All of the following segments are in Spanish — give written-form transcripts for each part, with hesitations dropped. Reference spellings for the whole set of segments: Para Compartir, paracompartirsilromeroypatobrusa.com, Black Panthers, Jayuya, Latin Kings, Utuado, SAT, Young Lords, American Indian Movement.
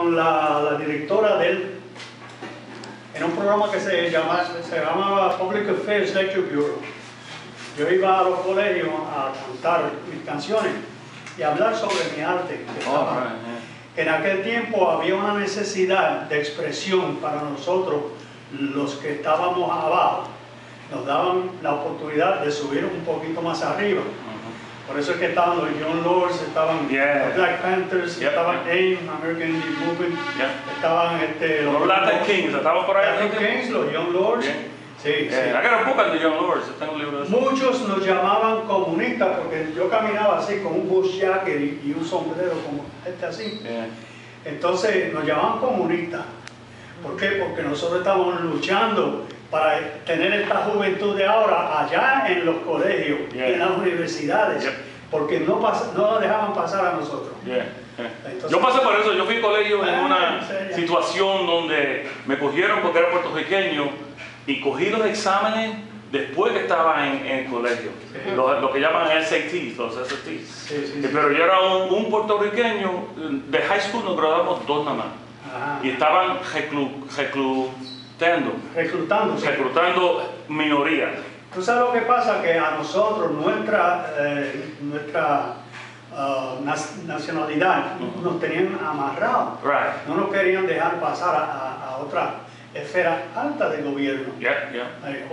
con la directora de él en un programa que se llamaba Public Affairs Lecture Bureau. Yo iba a los colegios a cantar mis canciones y a hablar sobre mi arte. En aquel tiempo había una necesidad de expresión para nosotros, los que estábamos abajo. Nos daban la oportunidad de subir un poquito más arriba. Por eso es que estaban los Young Lords, estaban los Black Panthers, estaban American Indian Movement, estaban los Latin Kings, estaban por ahí. Latin Kings, los Young Lords. Muchos nos llamaban comunistas porque yo caminaba así con un bush jacket y un sombrero como este así. Entonces nos llamaban comunistas. ¿Por qué? Porque nosotros estábamos luchando para tener esta juventud de ahora allá en los colegios y en las universidades, porque no la dejaban pasar a nosotros. Entonces, yo pasé por eso. Yo fui al colegio en una situación donde me cogieron porque era puertorriqueño y cogí los exámenes después que estaba en el colegio, lo que llaman SATs, los SATs. Pero yo era un puertorriqueño, de high school nos graduamos 2 nada más. Y estaban reclutando minorías. Tú sabes lo que pasa, que a nosotros, nuestra nacionalidad nos tenían amarrados. No nos querían dejar pasar a otra esfera alta del gobierno.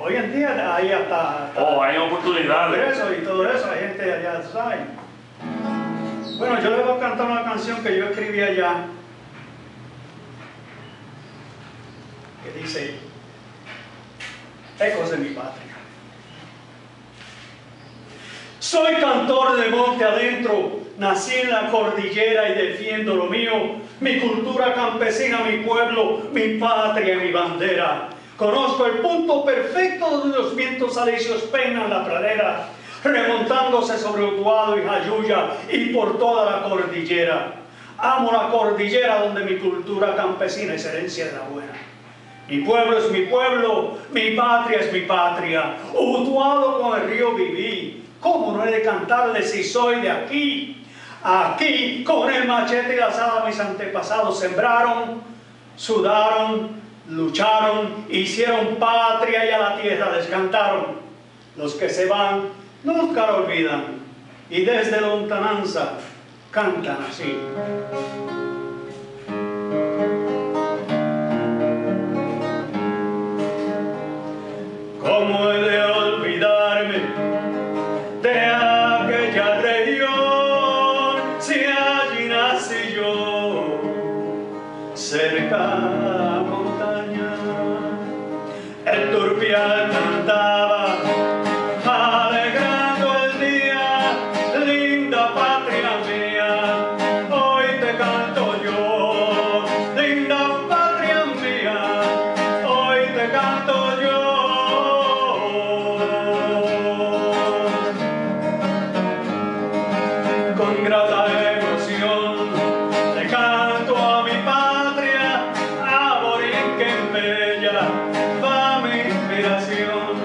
Hoy en día hay hasta hay oportunidades y todo eso, hay gente allá, ¿sabes? Bueno, yo les voy a cantar una canción que yo escribí allá, que dice Ecos de mi patria. Soy cantor de monte adentro, nací en la cordillera y defiendo lo mío, mi cultura campesina, mi pueblo, mi patria, mi bandera. Conozco el punto perfecto donde los vientos alisios peinan la pradera, remontándose sobre Utuado y Jayuya y por toda la cordillera. Amo la cordillera donde mi cultura campesina es herencia de la buena. Mi pueblo es mi pueblo, mi patria es mi patria. Utuado con el río viví, ¿cómo no he de cantarle si soy de aquí? Aquí, con el machete y la azada, mis antepasados sembraron, sudaron, lucharon, hicieron patria y a la tierra descantaron. Los que se van nunca lo olvidan y desde lontananza cantan así. ¿Cómo he de olvidarme de aquella región si allí nací yo, cerca de la montaña? El turpial cantaba alegrando el día, linda patria mía, hoy te canto yo, linda patria mía, hoy te canto yo. Va mi inspiración.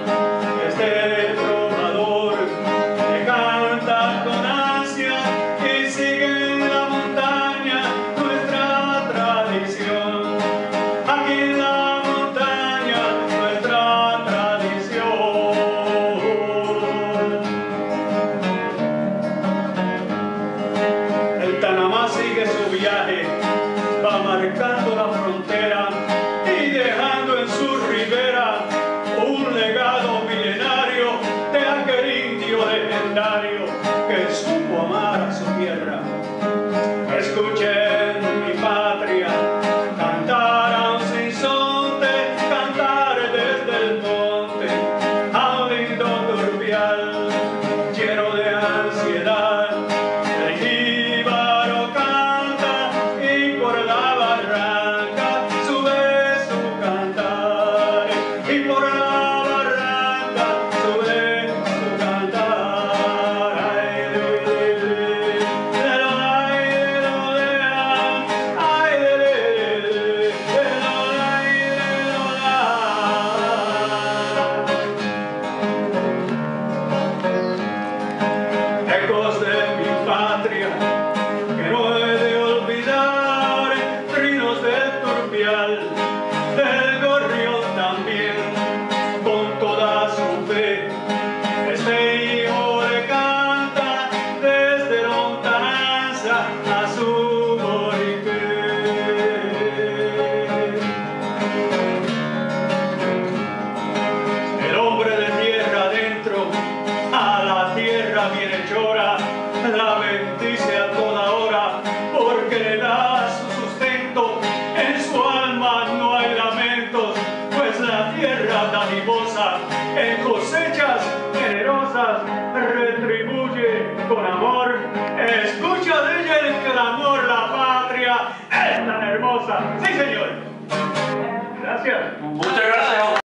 cosas retribuye con amor. Escucha de ella el clamor, la patria es tan hermosa. Sí, señor. Gracias. Muchas gracias.